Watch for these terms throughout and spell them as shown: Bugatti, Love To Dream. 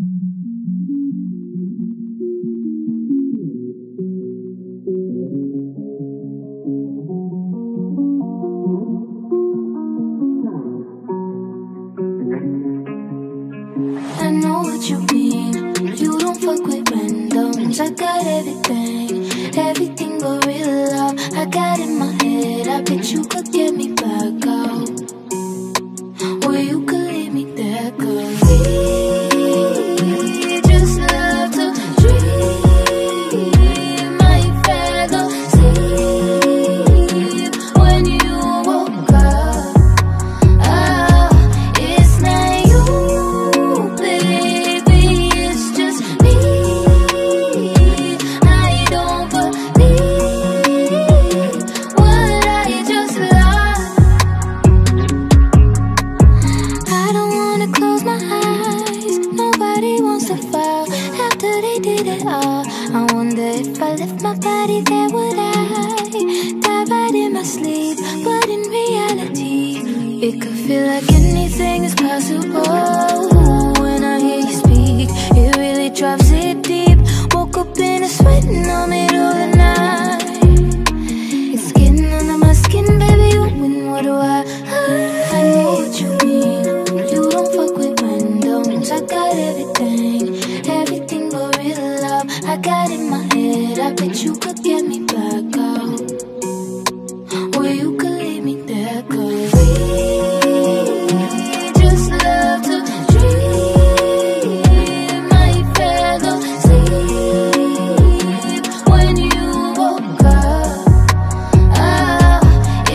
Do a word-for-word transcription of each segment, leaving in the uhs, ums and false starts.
I know what you mean. You don't fuck with randoms. I got everything, everything but real love. I got in my head, I bet you could get me back out. Well, you could leave me there, cause we just love to dream. I fathom sleep when you woke up. Oh, it's not you, baby, it's just me. I don't believe what I just lost. I don't wanna close my eyes. Nobody wants to fall after they did it all. I wonder if I left my body there, would I die right in my sleep? But in reality, it could feel like anything is possible. When I hear you speak, it really drops it deep. Woke up in a sweat in the middle of the night. It's getting under my skin, baby, you win, what do I hide? I know what you mean. You don't fuck with randoms. I got everything, everything but real love. I got in my head, I bet you could get me back out. Well, you could leave me there, cause we just love to dream. I fathom sleep when you woke up. Oh,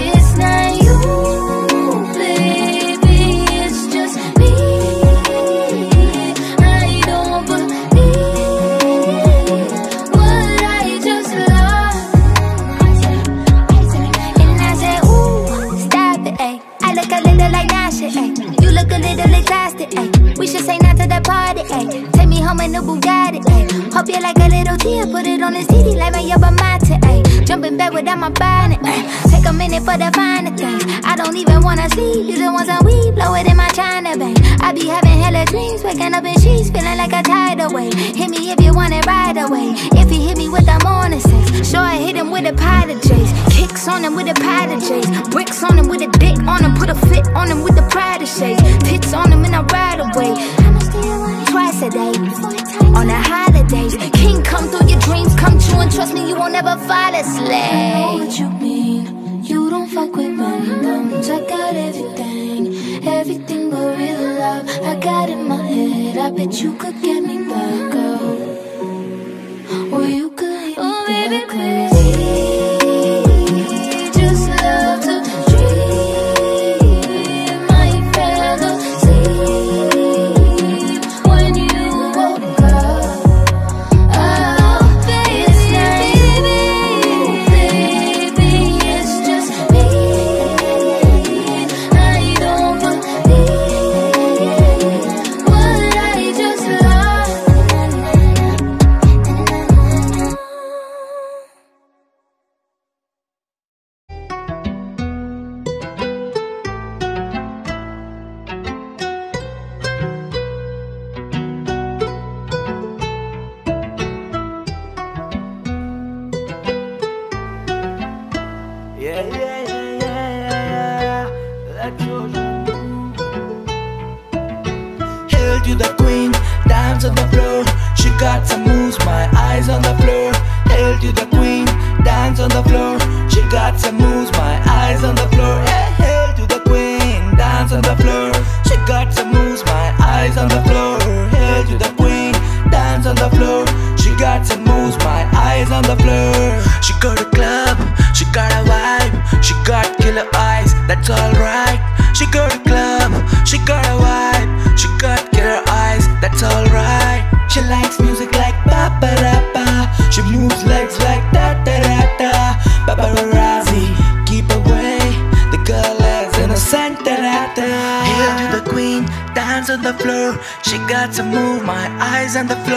it's not you, baby, it's just me. I don't believe what I just lost. And I said, ooh, stop it, ayy. I look a little like Nasha, ayy. You look a little exhausted, ayy. We should say not to that party, ayy. Take me home in the Bugatti, ayy. Hope you like a little tear, put it on his T D like my Yoba Mate, ayy. Jumping back without my bonnet, ayy. Take a minute for the finer things. I don't even wanna sleep, you the ones on we blow it in my China bang. I be having hella dreams, waking up in sheets, feeling like a tidal wave. Hit me if you want it right away. If you hit me with the morning sex, sure I hit him with a pot of J's. Kicks on him with a pot of J's. Bricks on him with a dick on him, put a fit on him with the pride of shades. Tits on him and I ride away. Twice a day, on the holidays. King, come through, your dreams come true, and trust me, you won't ever fall asleep. I know what you mean. You don't fuck with randoms. I got everything, everything but real love. I got in my head, I bet you could get me back out. Well, you could leave me there, cause we just love to dream. I fathom sleep when you woke up. Oh, it's not you, baby, it's just me. I don't believe what I just lost. Yeah, yeah, yeah, yeah, yeah, like you do. Held you the queen, dance on the floor. She got some moves, my eyes on the floor. Held you the queen, dance on the floor. She got some moves, my eyes on the floor. Yeah, held you the queen, dance on the floor. She got some moves, my eyes on the floor. Held you the queen, dance on the floor. She got some moves, my eyes on the floor. She got a club, she got a vibe, she got killer eyes, that's alright. She got a club, she got a vibe, she got killer eyes, that's alright. She likes music like paparappa, she moves legs like tatarata. Paparazzi, keep away, the girl is innocent. Hail to the queen, dance on the floor. She got to move, my eyes on the floor.